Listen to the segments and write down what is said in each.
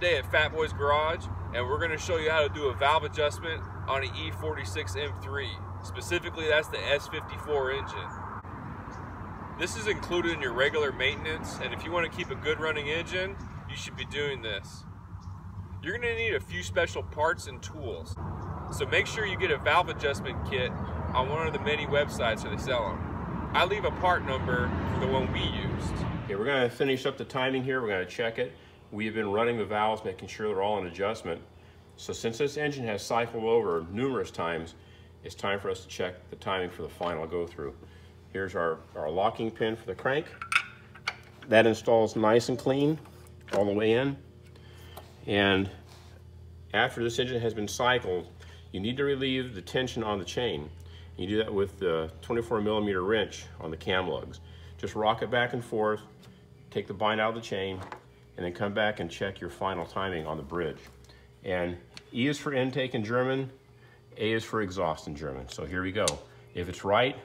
today at Fat Boys Garage, and we're going to show you how to do a valve adjustment on an E46 M3. Specifically, that's the S54 engine. This is included in your regular maintenance, and if you want to keep a good running engine, you should be doing this. You're going to need a few special parts and tools, so make sure you get a valve adjustment kit on one of the many websites where they sell them. I leave a part number for the one we used. Okay, we're going to finish up the timing here. We're going to check it. We've been running the valves, making sure they're all in adjustment. So since this engine has cycled over numerous times, it's time for us to check the timing for the final go through. Here's our locking pin for the crank. That installs nice and clean all the way in. And after this engine has been cycled, you need to relieve the tension on the chain. You do that with the 24mm wrench on the cam lugs. Just rock it back and forth, take the bind out of the chain, and then come back and check your final timing on the bridge. And E is for intake in German, A is for exhaust in German. So here we go. If it's right,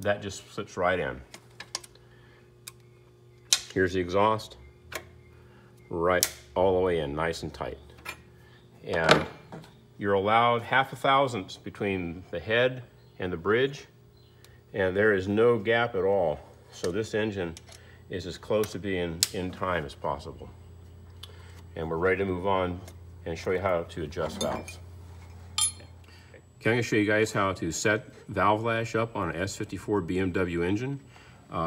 that just slips right in. Here's the exhaust, right all the way in, nice and tight. And you're allowed 0.5 thousandths between the head and the bridge, and there is no gap at all. So this engine is as close to being in time as possible. And we're ready to move on and show you how to adjust valves. Okay, I'm going to show you guys how to set valve lash up on an S54 BMW engine.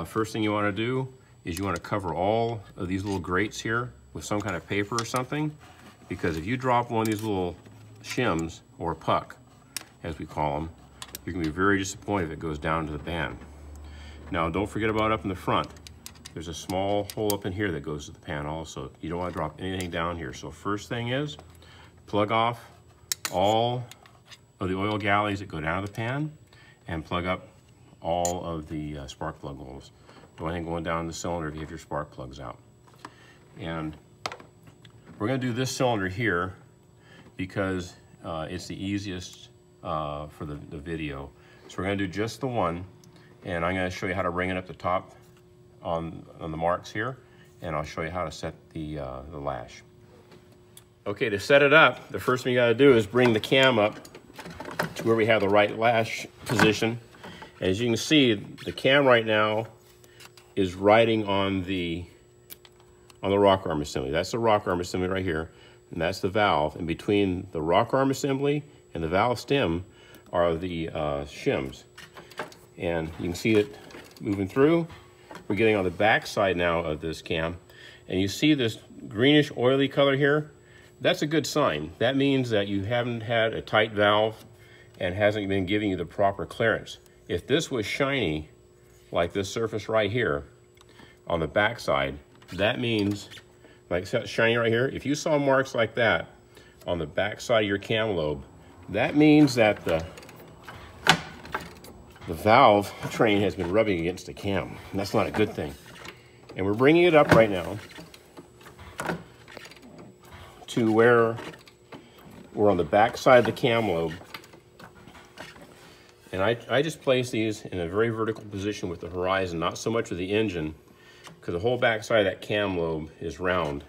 First thing you want to do is you want to cover all of these little grates here with some kind of paper or something, because if you drop one of these little shims, or puck as we call them, you're going to be very disappointed if it goes down to the pan. Now don't forget about up in the front. There's a small hole up in here that goes to the pan also. You don't want to drop anything down here. So first thing is, plug off all of the oil galleys that go down to the pan, and plug up all of the spark plug holes. Don't want anything going down the cylinder if you have your spark plugs out. And we're going to do this cylinder here because it's the easiest for the video. So we're going to do just the one, and I'm going to show you how to ring it up the top on the marks here, and I'll show you how to set the lash. Okay, to set it up, the first thing you got to do is bring the cam up to where we have the right lash position. As you can see, the cam right now is riding on the rock arm assembly. That's the rock arm assembly right here, and that's the valve. And between the rock arm assembly and the valve stem are the shims. And you can see it moving through. We're getting on the back side now of this cam, and you see this greenish oily color here. That's a good sign. That means that you haven't had a tight valve and hasn't been giving you the proper clearance. If this was shiny, like this surface right here on the back side, that means, like shiny right here, if you saw marks like that on the back side of your cam lobe, that means that the valve train has been rubbing against the cam. And that's not a good thing. And we're bringing it up right now to where we're on the back side of the cam lobe. And I just place these in a very vertical position with the horizon, not so much with the engine, because the whole back side of that cam lobe is round.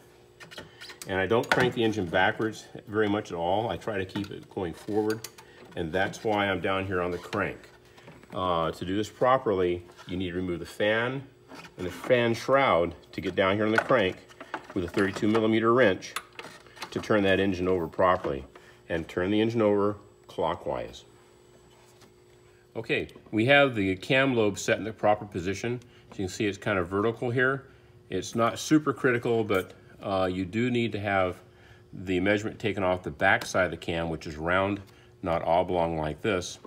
And I don't crank the engine backwards very much at all. I try to keep it going forward, and that's why I'm down here on the crank. To do this properly, you need to remove the fan and the fan shroud to get down here on the crank with a 32mm wrench to turn that engine over properly, and turn the engine over clockwise. Okay, we have the cam lobe set in the proper position. As you can see, it's kind of vertical here. It's not super critical, but you do need to have the measurement taken off the back side of the cam, which is round, not oblong like this.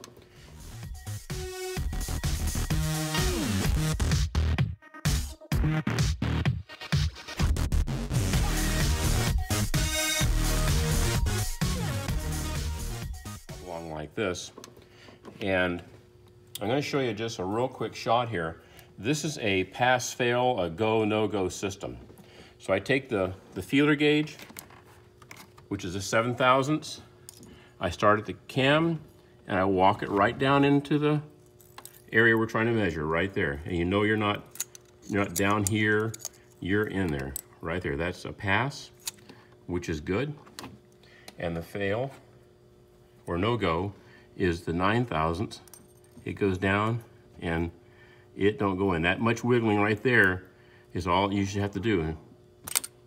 And I'm going to show you just a real quick shot here. This is a pass-fail, a go, no-go system. So I take the feeler gauge, which is a 7 thousandths. I start at the cam, and I walk it right down into the area we're trying to measure, right there. And you know you're not down here, you're in there, right there. That's a pass. which is good. And the fail or no-go is the 9/1000. It goes down and it don't go in. That much wiggling right there is all you should have to do. And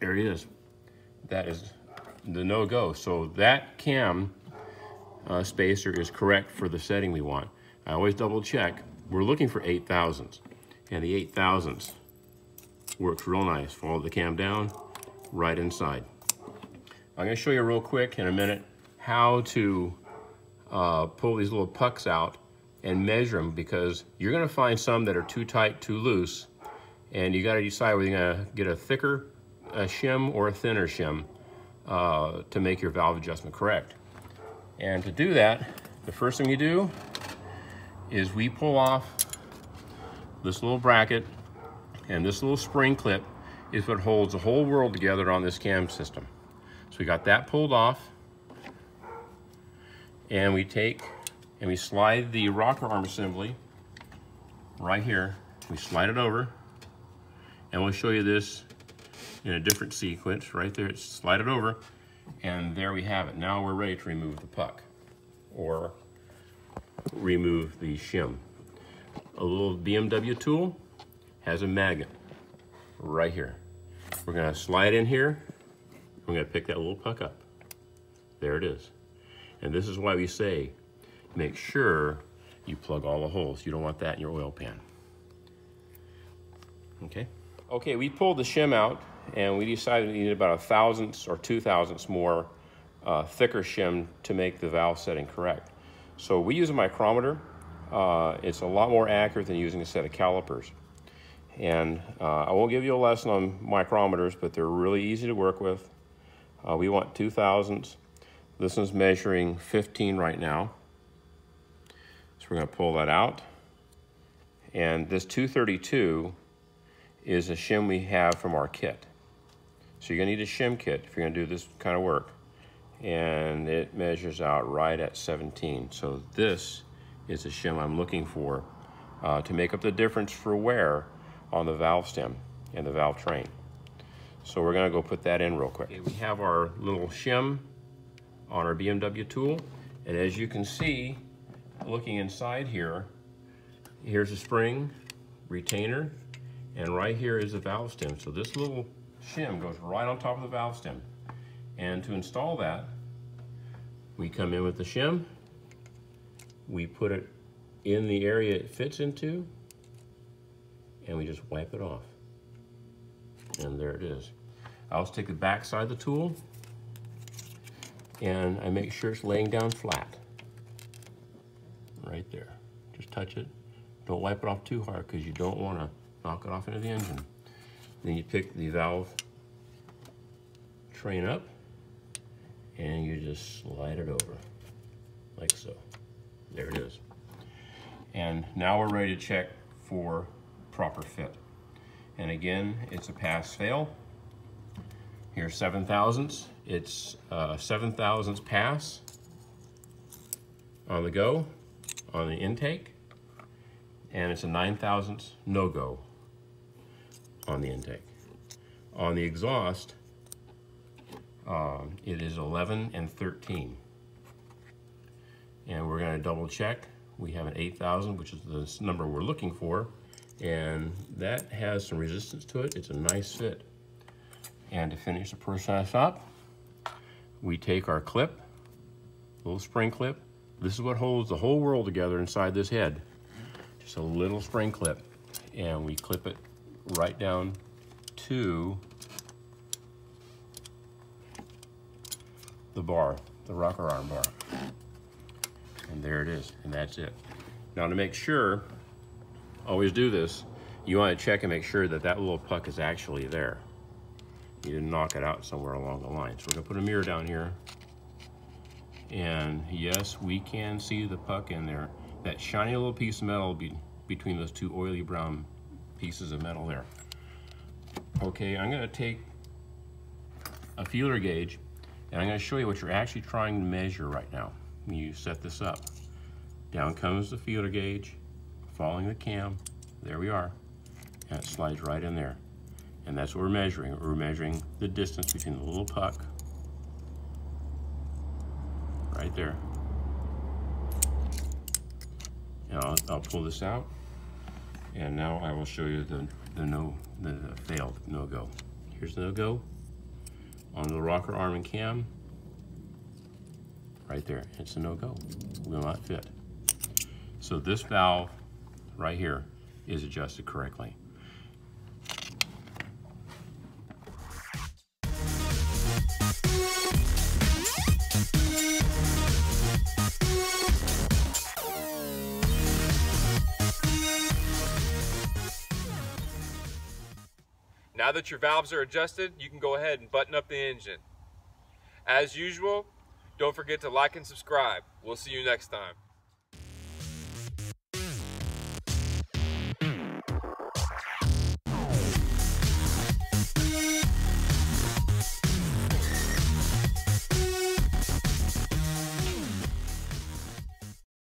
there it is. That is the no-go. So that cam spacer is correct for the setting we want. I always double check. We're looking for 8/1000s, and the 8/1000s works real nice. Follow the cam down, right inside. I'm going to show you real quick in a minute how to pull these little pucks out and measure them, because you're going to find some that are too tight, too loose, and you got to decide whether you're going to get a thicker shim or a thinner shim to make your valve adjustment correct. And to do that, the first thing you do is we pull off this little bracket, and this little spring clip is what holds the whole world together on this cam system. So we got that pulled off, and we take and we slide the rocker arm assembly right here. We slide it over, and we'll show you this in a different sequence. Right there, it's slide it over, and there we have it. Now we're ready to remove the puck or remove the shim. A little BMW tool has a magnet right here. We're going to slide in here. We're going to pick that little puck up. There it is. And this is why we say make sure you plug all the holes. You don't want that in your oil pan. Okay. Okay, we pulled the shim out, and we decided we needed about 1/1000 or 2/1000 more thicker shim to make the valve setting correct. So we use a micrometer. It's a lot more accurate than using a set of calipers. And I won't give you a lesson on micrometers, but they're really easy to work with. We want 2/1000. This one's measuring 15 right now. So we're going to pull that out. And this 232 is a shim we have from our kit. So you're going to need a shim kit if you're going to do this kind of work. And it measures out right at 17. So this is the shim I'm looking for to make up the difference for wear on the valve stem and the valve train. So we're going to go put that in real quick. Okay, we have our little shim on our BMW tool. And as you can see, looking inside here, here's a spring retainer, and right here is the valve stem. So this little shim goes right on top of the valve stem. And to install that, we come in with the shim, we put it in the area it fits into, and we just wipe it off. And there it is. I also take the back side of the tool, and I make sure it's laying down flat. Right there. Just touch it. Don't wipe it off too hard, because you don't want to knock it off into the engine. Then you pick the valve train up, and you just slide it over like so. There it is. And now we're ready to check for proper fit. And again, it's a pass-fail. Here's 7/1000. It's 7/1000 pass on the go, on the intake, and it's a 9/1000 no-go on the intake. On the exhaust, it is 11 and 13. And we're going to double check. We have an 8/1000, which is the number we're looking for. And that has some resistance to it. It's a nice fit. And to finish the process up, we take our clip, little spring clip. This is what holds the whole world together inside this head. Just a little spring clip. And we clip it right down to the bar, the rocker arm bar. And there it is, and that's it. Now to make sure, always do this, you want to check and make sure that that little puck is actually there. You didn't knock it out somewhere along the line. So we're gonna put a mirror down here. And yes, we can see the puck in there. That shiny little piece of metal between those two oily brown pieces of metal there. Okay, I'm gonna take a feeler gauge, and I'm gonna show you what you're actually trying to measure right now when you set this up. Down comes the feeler gauge, following the cam, there we are, and it slides right in there. And that's what we're measuring. We're measuring the distance between the little puck there. Now I'll pull this out, and now I will show you the failed no-go. Here's the no-go on the rocker arm and cam. Right there, it's a no-go, will not fit. So this valve right here is adjusted correctly. Now that your valves are adjusted, you can go ahead and button up the engine. As usual, don't forget to like and subscribe. We'll see you next time.